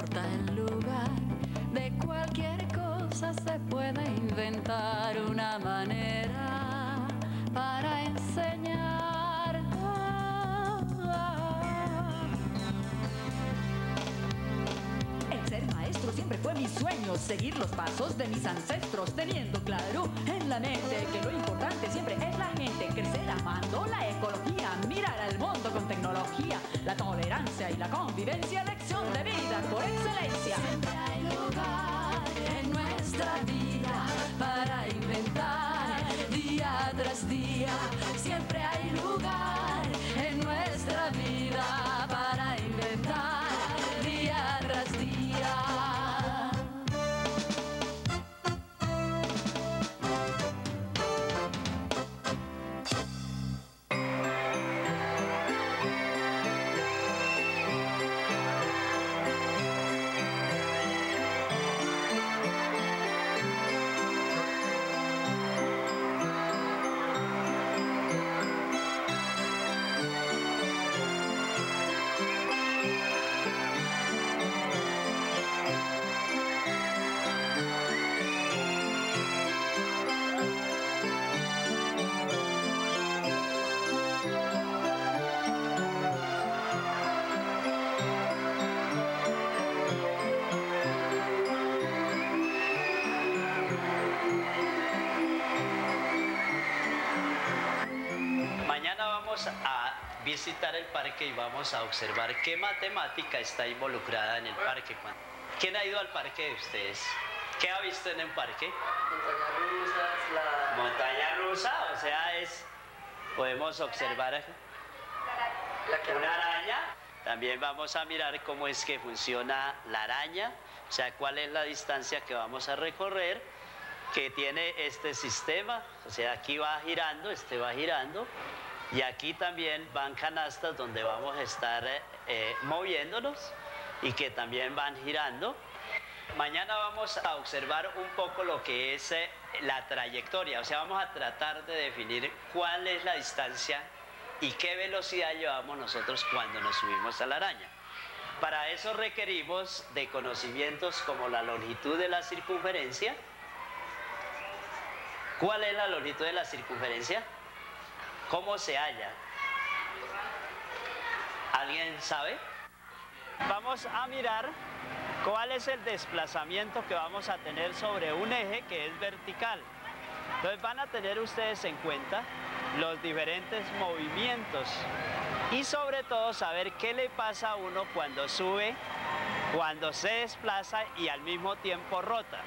importa el lugar, de cualquier cosa se puede inventar una manera para enseñar. El ser maestro siempre fue mi sueño, seguir los pasos de mis ancestros, teniendo claro en la mente que lo importante siempre es la gente, crecer amando la ecología, mirar al mundo con tecnología, la tolerancia y la convivencia, lección de vida por excelencia. Siempre hay lugar en nuestra vida para inventar día tras día. Siempre hay lugar en nuestra vida para inventar día tras día. Visitar el parque y vamos a observar qué matemática está involucrada en el parque. ¿Quién ha ido al parque de ustedes? ¿Qué ha visto en el parque? Montaña rusa, o sea, podemos observar una araña. También vamos a mirar cómo es que funciona la araña, o sea, cuál es la distancia que vamos a recorrer, que tiene este sistema, o sea, aquí va girando, este va girando. Y aquí también van canastas donde vamos a estar moviéndonos y que también van girando. Mañana vamos a observar un poco lo que es la trayectoria, o sea, vamos a tratar de definir cuál es la distancia y qué velocidad llevamos nosotros cuando nos subimos a la araña. Para eso requerimos de conocimientos como la longitud de la circunferencia. ¿Cuál es la longitud de la circunferencia? ¿Cómo se halla? ¿Alguien sabe? Vamos a mirar cuál es el desplazamiento que vamos a tener sobre un eje que es vertical. Entonces van a tener ustedes en cuenta los diferentes movimientos y sobre todo saber qué le pasa a uno cuando sube, cuando se desplaza y al mismo tiempo rota.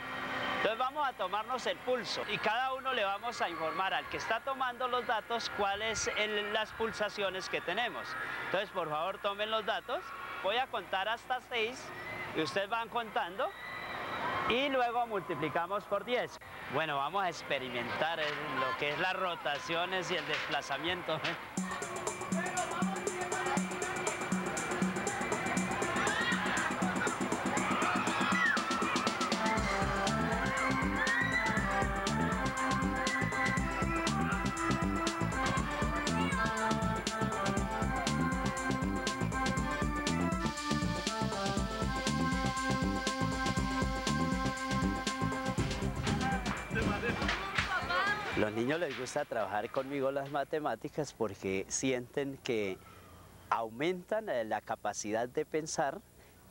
Entonces vamos a tomarnos el pulso y cada uno le vamos a informar al que está tomando los datos cuáles son las pulsaciones que tenemos. Entonces por favor tomen los datos, voy a contar hasta 6 y ustedes van contando y luego multiplicamos por 10. Bueno, vamos a experimentar lo que es las rotaciones y el desplazamiento. Los niños les gusta trabajar conmigo las matemáticas porque sienten que aumentan la capacidad de pensar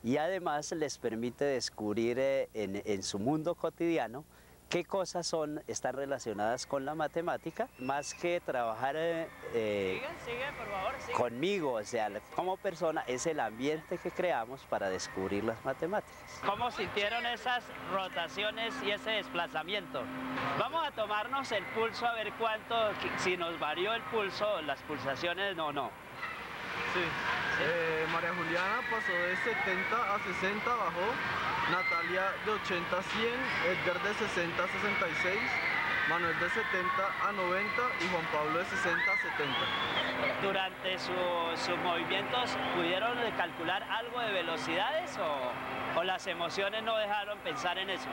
y además les permite descubrir en su mundo cotidiano qué cosas están relacionadas con la matemática, más que trabajar por favor, conmigo, o sea, como persona, es el ambiente que creamos para descubrir las matemáticas. ¿Cómo sintieron esas rotaciones y ese desplazamiento? Vamos a tomarnos el pulso a ver cuánto, si nos varió el pulso, las pulsaciones o no. Sí. ¿Sí? María Juliana pasó de 70 a 60, bajó. Natalia de 80 a 100, Edgar de 60 a 66, Manuel de 70 a 90 y Juan Pablo de 60 a 70. ¿Durante sus movimientos pudieron calcular algo de velocidades o las emociones no dejaron pensar en eso?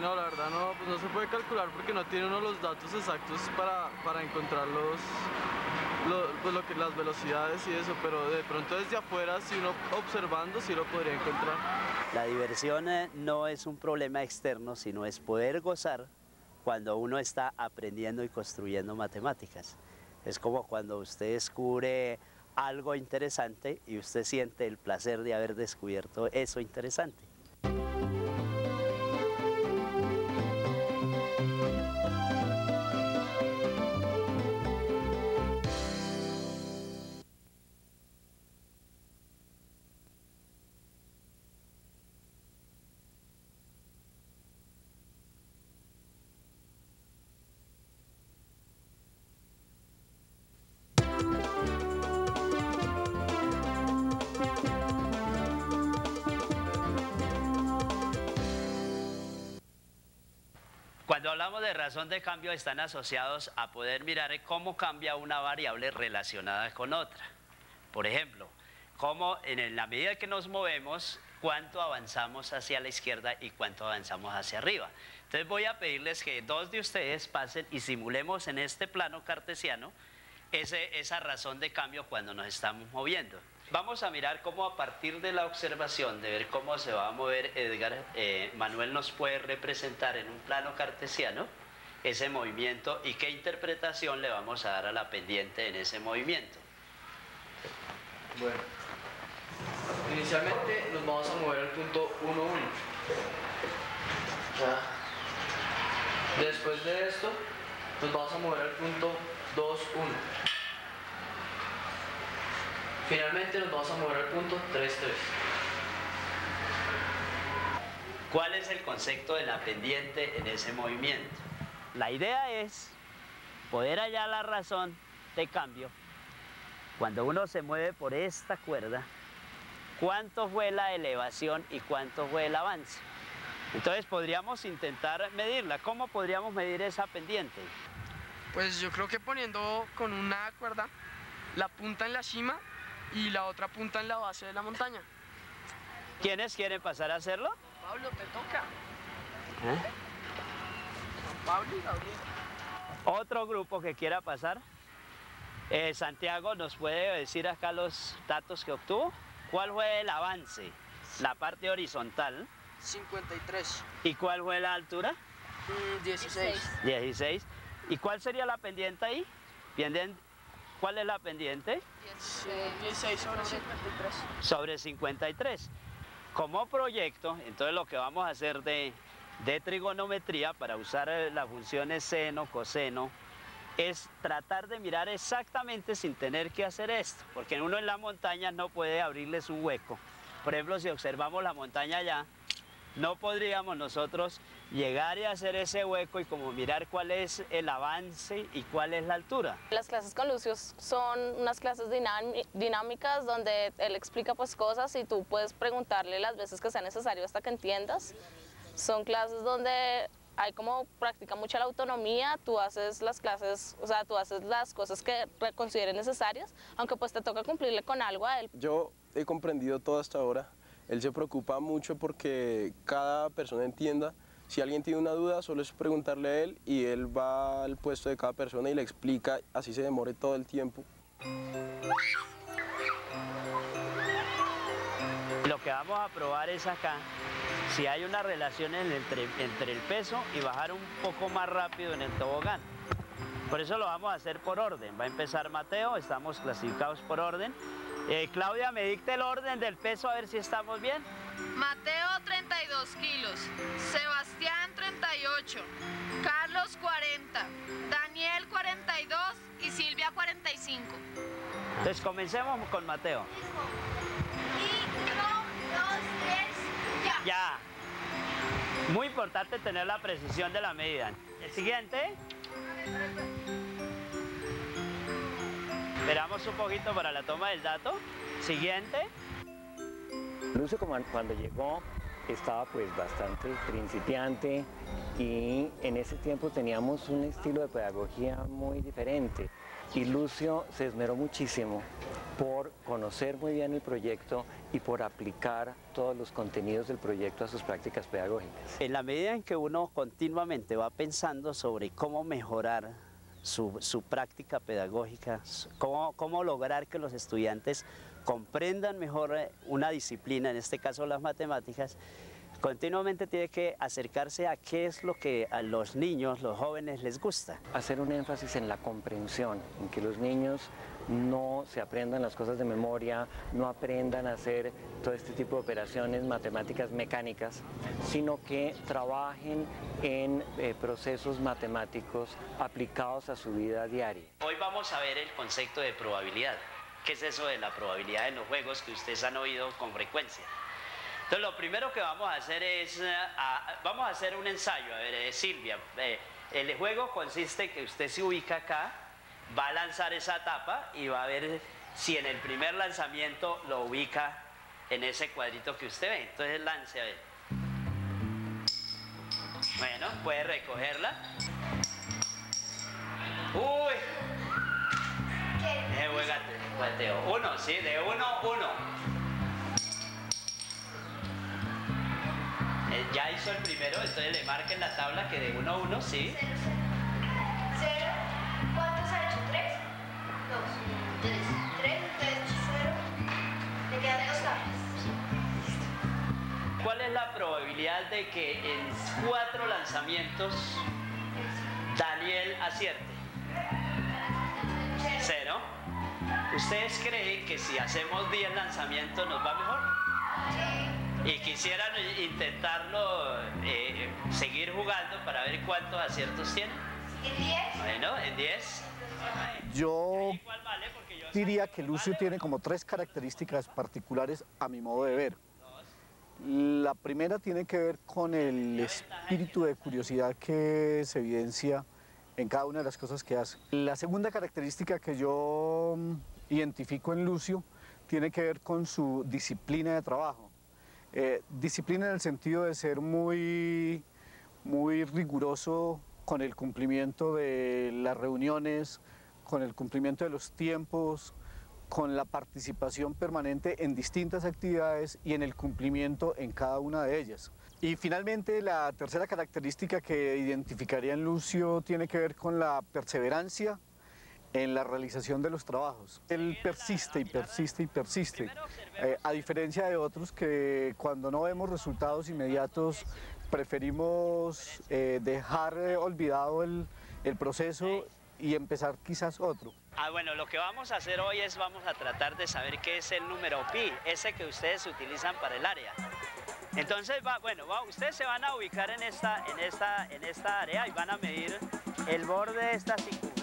No, la verdad no, pues no se puede calcular porque no tiene uno los datos exactos para encontrar las velocidades y eso, pero de pronto desde afuera, si uno observando, sí lo podría encontrar. La diversión no es un problema externo, sino es poder gozar cuando uno está aprendiendo y construyendo matemáticas. Es como cuando usted descubre algo interesante y usted siente el placer de haber descubierto eso interesante. Cuando hablamos de razón de cambio, están asociados a poder mirar cómo cambia una variable relacionada con otra. Por ejemplo, cómo en la medida que nos movemos, cuánto avanzamos hacia la izquierda y cuánto avanzamos hacia arriba. Entonces voy a pedirles que dos de ustedes pasen y simulemos en este plano cartesiano esa razón de cambio cuando nos estamos moviendo. Vamos a mirar cómo a partir de la observación, de ver cómo se va a mover Edgar, Manuel nos puede representar en un plano cartesiano ese movimiento y qué interpretación le vamos a dar a la pendiente en ese movimiento. Bueno, inicialmente nos vamos a mover al punto 1,1. Después de esto, nos vamos a mover al punto 2,1. Finalmente nos vamos a mover al punto 3,3. ¿Cuál es el concepto de la pendiente en ese movimiento? La idea es poder hallar la razón de cambio. Cuando uno se mueve por esta cuerda, ¿cuánto fue la elevación y cuánto fue el avance? Entonces podríamos intentar medirla. ¿Cómo podríamos medir esa pendiente? Pues yo creo que poniendo con una cuerda la punta en la cima y la otra punta en la base de la montaña. ¿Quiénes quieren pasar a hacerlo? Pablo, te toca. ¿Eh? Pablo y Gabriel. Otro grupo que quiera pasar. Santiago, ¿nos puede decir acá los datos que obtuvo? ¿Cuál fue el avance? La parte horizontal. 53. ¿Y cuál fue la altura? 16. 16. ¿Y cuál sería la pendiente ahí? ¿Cuál es la pendiente? 16 sobre 53. Sobre 53. Como proyecto, entonces lo que vamos a hacer de trigonometría para usar las funciones seno, coseno, es tratar de mirar exactamente sin tener que hacer esto, porque uno en las montañas no puede abrirles un hueco. Por ejemplo, si observamos la montaña allá, no podríamos nosotros llegar y hacer ese hueco y como mirar cuál es el avance y cuál es la altura. Las clases con Lucio son unas clases dinámicas donde él explica pues cosas y tú puedes preguntarle las veces que sea necesario hasta que entiendas. Son clases donde hay como practica mucha la autonomía, tú haces las clases, o sea, tú haces las cosas que consideres necesarias, aunque pues te toca cumplirle con algo a él. Yo he comprendido todo hasta ahora. Él se preocupa mucho porque cada persona entienda. Si alguien tiene una duda, solo es preguntarle a él y él va al puesto de cada persona y le explica, así se demore todo el tiempo. Lo que vamos a probar es acá, si hay una relación entre el peso y bajar un poco más rápido en el tobogán. Por eso lo vamos a hacer por orden. Va a empezar Mateo, estamos clasificados por orden. Claudia, me dicta el orden del peso, a ver si estamos bien. Mateo, 32 kilos. Sebastián, 38. Carlos, 40. Daniel, 42. Y Silvia, 45. Entonces, comencemos con Mateo. 1, 2, 3, ya. Ya. Muy importante tener la precisión de la medida. El siguiente. Esperamos un poquito para la toma del dato. Siguiente. Lucio, cuando llegó, estaba pues bastante principiante, y en ese tiempo teníamos un estilo de pedagogía muy diferente. Y Lucio se esmeró muchísimo por conocer muy bien el proyecto y por aplicar todos los contenidos del proyecto a sus prácticas pedagógicas. En la medida en que uno continuamente va pensando sobre cómo mejorar su práctica pedagógica, cómo lograr que los estudiantes comprendan mejor una disciplina, en este caso las matemáticas, continuamente tiene que acercarse a qué es lo que a los niños, los jóvenes les gusta. Hacer un énfasis en la comprensión, en que los niños no se aprendan las cosas de memoria, no aprendan a hacer todo este tipo de operaciones matemáticas mecánicas, sino que trabajen en procesos matemáticos aplicados a su vida diaria. Hoy vamos a ver el concepto de probabilidad. ¿Qué es eso de la probabilidad en los juegos que ustedes han oído con frecuencia? Entonces lo primero que vamos a hacer es, vamos a hacer un ensayo. A ver, Silvia, el juego consiste en que usted se ubica acá, va a lanzar esa tapa y va a ver si en el primer lanzamiento lo ubica en ese cuadrito que usted ve. Entonces lance, a ver. Bueno, puede recogerla. ¡Uy! Ese juego, uno, sí, de uno, uno. Ya hizo el primero, entonces le marca en la tabla que de 1 a 1, sí. 0, 0. 0. ¿Cuántos ha hecho? 3. 2. 3. 3, 3, 0. Le quedan 2 tablas. ¿Cuál es la probabilidad de que en 4 lanzamientos Daniel acierte? 0. ¿Ustedes creen que si hacemos 10 lanzamientos nos va mejor? Sí. Y quisieran intentarlo, seguir jugando para ver cuántos aciertos tienen. ¿En 10? Bueno, en 10. Yo diría que Lucio tiene como 3 características particulares a mi modo de ver. La primera tiene que ver con el espíritu de curiosidad que se evidencia en cada una de las cosas que hace. La segunda característica que yo identifico en Lucio tiene que ver con su disciplina de trabajo. Disciplina en el sentido de ser muy riguroso con el cumplimiento de las reuniones, con el cumplimiento de los tiempos, con la participación permanente en distintas actividades y en el cumplimiento en cada una de ellas. Y finalmente la tercera característica que identificaría en Lucio tiene que ver con la perseverancia en la realización de los trabajos. Él persiste y persiste y persiste, a diferencia de otros que cuando no vemos resultados inmediatos preferimos dejar olvidado el proceso y empezar quizás otro. Bueno, lo que vamos a hacer hoy es vamos a tratar de saber qué es el número pi, ese que ustedes utilizan para el área. Entonces, ustedes se van a ubicar en esta área y van a medir el borde de esta circunferencia.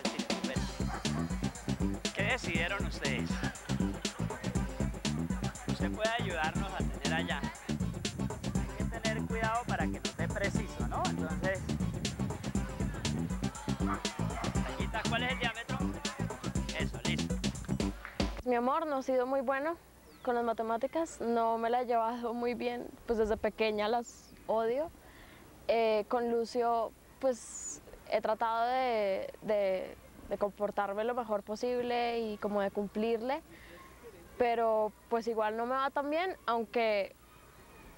¿Qué decidieron ustedes? Usted puede ayudarnos a tener allá. Hay que tener cuidado para que no esté preciso, ¿no? Entonces, ¿cuál es el diámetro? Eso, listo. Mi amor no ha sido muy bueno con las matemáticas, no me la he llevado muy bien, pues desde pequeña las odio. Con Lucio, pues he tratado de comportarme lo mejor posible y como de cumplirle, pero pues igual no me va tan bien, aunque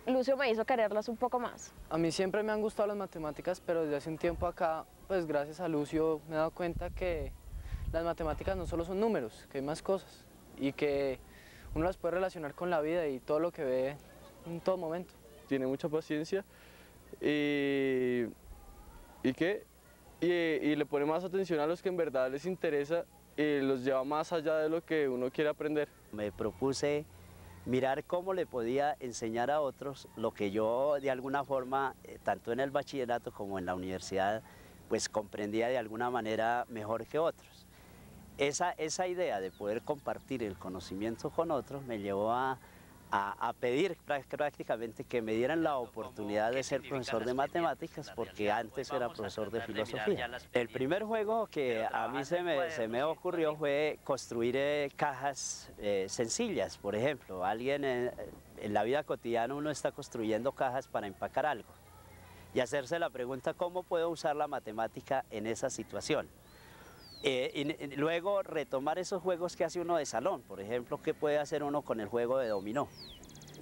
Lucio me hizo quererlas un poco más. A mí siempre me han gustado las matemáticas, pero desde hace un tiempo acá, pues gracias a Lucio me he dado cuenta que las matemáticas no solo son números, que hay más cosas y que uno las puede relacionar con la vida y todo lo que ve en todo momento. Tiene mucha paciencia y le pone más atención a los que en verdad les interesa y los lleva más allá de lo que uno quiere aprender. Me propuse mirar cómo le podía enseñar a otros lo que yo de alguna forma, tanto en el bachillerato como en la universidad, pues comprendía de alguna manera mejor que otros. Esa idea de poder compartir el conocimiento con otros me llevó a pedir prácticamente que me dieran la oportunidad de ser profesor de matemáticas, porque antes era profesor de filosofía. El primer juego que a mí se me ocurrió fue construir cajas sencillas. Por ejemplo, alguien en la vida cotidiana uno está construyendo cajas para empacar algo. y hacerse la pregunta cómo puedo usar la matemática en esa situación. Y luego retomar esos juegos que hace uno de salón, por ejemplo, ¿qué puede hacer uno con el juego de dominó?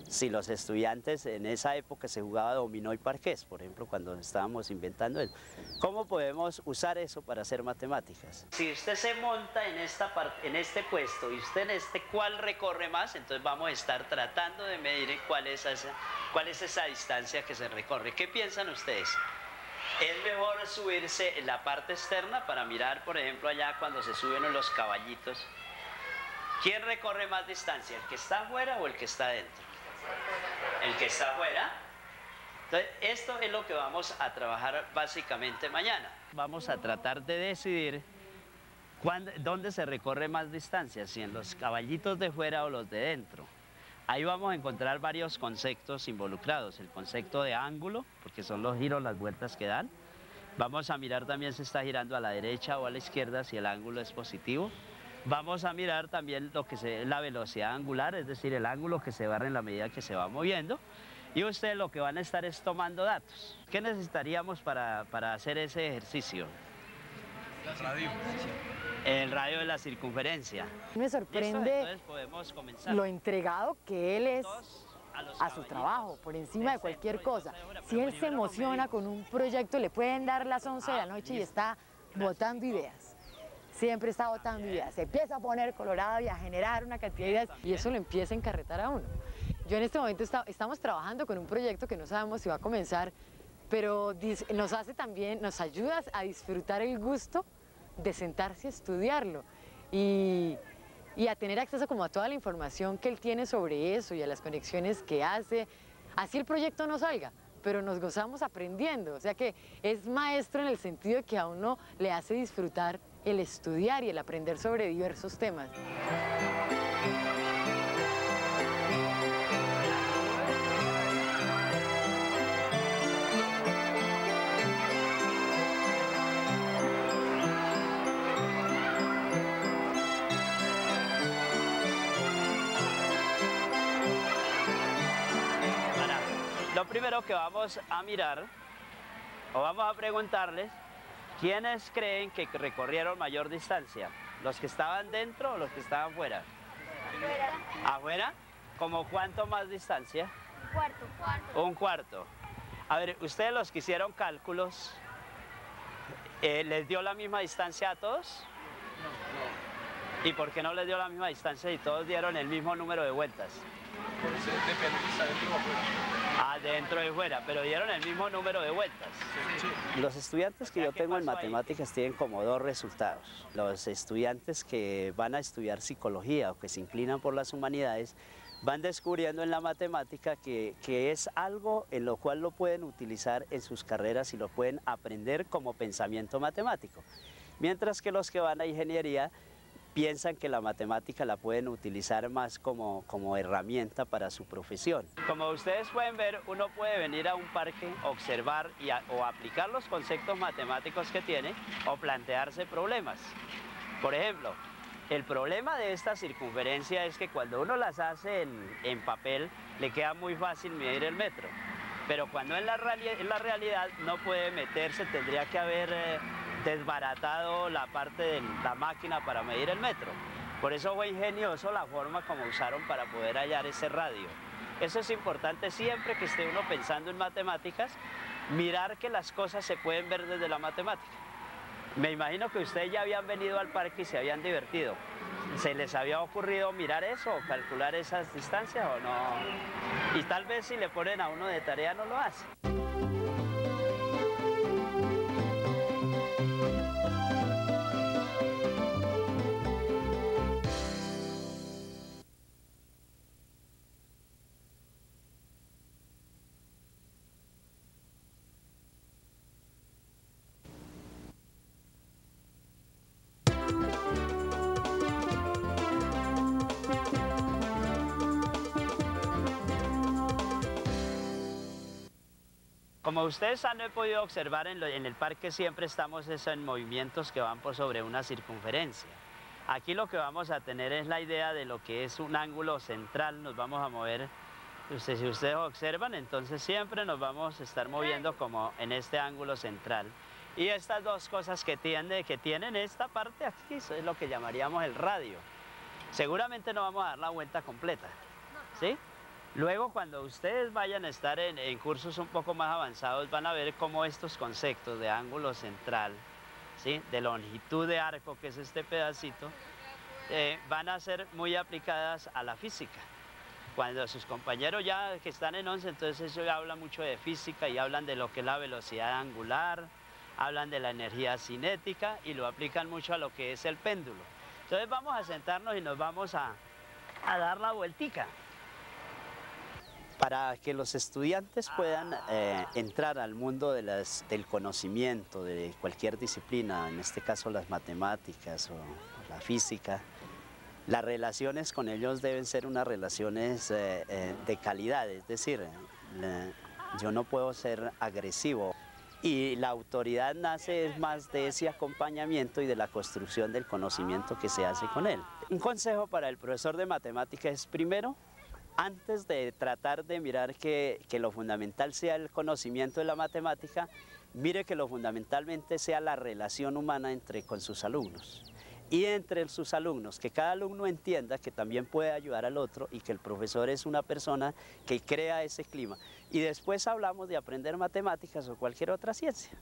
Si los estudiantes en esa época se jugaba dominó y parqués, por ejemplo, cuando estábamos inventando eso, ¿cómo podemos usar eso para hacer matemáticas? Si usted se monta en esta parte, en este puesto, y usted en este, ¿cuál recorre más? Entonces vamos a estar tratando de medir cuál es esa distancia que se recorre. ¿Qué piensan ustedes? Es mejor subirse en la parte externa para mirar, por ejemplo, allá cuando se suben los caballitos. ¿Quién recorre más distancia? ¿El que está afuera o el que está adentro? El que está afuera. Entonces, esto es lo que vamos a trabajar básicamente mañana. Vamos a tratar de decidir dónde se recorre más distancia, si en los caballitos de fuera o los de dentro. Ahí vamos a encontrar varios conceptos involucrados, el concepto de ángulo, porque son los giros, las vueltas que dan. Vamos a mirar también si está girando a la derecha o a la izquierda, si el ángulo es positivo. Vamos a mirar también lo que es la velocidad angular, es decir, el ángulo que se barre en la medida que se va moviendo. Y ustedes lo que van a estar es tomando datos. ¿Qué necesitaríamos para hacer ese ejercicio? El radio. El radio de la circunferencia. Me sorprende. Entonces podemos comenzar. Lo entregado que él es a su trabajo, por encima de cualquier cosa. Si él se emociona con un proyecto, le pueden dar las 11 de la noche y está botando ideas. Siempre está botando ideas, se empieza a poner colorado y a generar una cantidad de ideas y eso lo empieza a encarretar a uno. Yo en este momento estamos trabajando con un proyecto que no sabemos si va a comenzar, pero nos hace también, nos ayuda a disfrutar el gusto de sentarse a estudiarlo y a tener acceso como a toda la información que él tiene sobre eso y a las conexiones que hace, así el proyecto no salga, pero nos gozamos aprendiendo, o sea que es maestro en el sentido de que a uno le hace disfrutar el estudiar y el aprender sobre diversos temas. Bueno, lo primero que vamos a mirar, o vamos a preguntarles, ¿quiénes creen que recorrieron mayor distancia? ¿Los que estaban dentro o los que estaban fuera? Afuera. ¿Afuera? ¿Cómo cuánto más distancia? Cuarto. Un cuarto. A ver, ustedes los que hicieron cálculos, ¿les dio la misma distancia a todos? No. ¿Y por qué no les dio la misma distancia si todos dieron el mismo número de vueltas? Pues depende si está dentro o fuera. Adentro y fuera, pero dieron el mismo número de vueltas. Sí. Los estudiantes que yo tengo en matemáticas tienen como dos resultados. Los estudiantes que van a estudiar psicología o que se inclinan por las humanidades van descubriendo en la matemática que es algo en lo cual lo pueden utilizar en sus carreras y lo pueden aprender como pensamiento matemático. Mientras que los que van a ingeniería piensan que la matemática la pueden utilizar más como herramienta para su profesión. Como ustedes pueden ver, uno puede venir a un parque, observar o aplicar los conceptos matemáticos que tiene o plantearse problemas. Por ejemplo, el problema de esta circunferencia es que cuando uno las hace en papel, le queda muy fácil medir el metro. Pero cuando en la realidad no puede meterse, tendría que haber desbaratado la parte de la máquina para medir el metro. Por eso fue ingenioso la forma como usaron para poder hallar ese radio. Eso es importante siempre que esté uno pensando en matemáticas, mirar que las cosas se pueden ver desde la matemática. Me imagino que ustedes ya habían venido al parque y se habían divertido. ¿Se les había ocurrido mirar eso o calcular esas distancias o no? Y tal vez si le ponen a uno de tarea no lo hace. Como ustedes han podido observar, en el parque siempre estamos en movimientos que van por sobre una circunferencia. Aquí lo que vamos a tener es la idea de lo que es un ángulo central, nos vamos a mover Si ustedes observan, entonces siempre nos vamos a estar moviendo como en este ángulo central. Y estas dos cosas que tienen esta parte aquí, eso es lo que llamaríamos el radio. Seguramente no vamos a dar la vuelta completa, ¿sí? Luego, cuando ustedes vayan a estar en cursos un poco más avanzados, van a ver cómo estos conceptos de ángulo central, ¿sí?, de longitud de arco, que es este pedacito, van a ser muy aplicadas a la física. Cuando sus compañeros ya que están en 11, entonces ellos hablan mucho de física y hablan de lo que es la velocidad angular, hablan de la energía cinética y lo aplican mucho a lo que es el péndulo. Entonces vamos a sentarnos y nos vamos a dar la vueltica. Para que los estudiantes puedan entrar al mundo del conocimiento de cualquier disciplina, en este caso las matemáticas o la física, las relaciones con ellos deben ser unas relaciones de calidad, es decir, yo no puedo ser agresivo. Y la autoridad nace más de ese acompañamiento y de la construcción del conocimiento que se hace con él. Un consejo para el profesor de matemáticas es, primero, antes de tratar de mirar que lo fundamental sea el conocimiento de la matemática, mire que lo fundamentalmente sea la relación humana con sus alumnos. Y entre sus alumnos, que cada alumno entienda que también puede ayudar al otro y que el profesor es una persona que crea ese clima. Y después hablamos de aprender matemáticas o cualquier otra ciencia.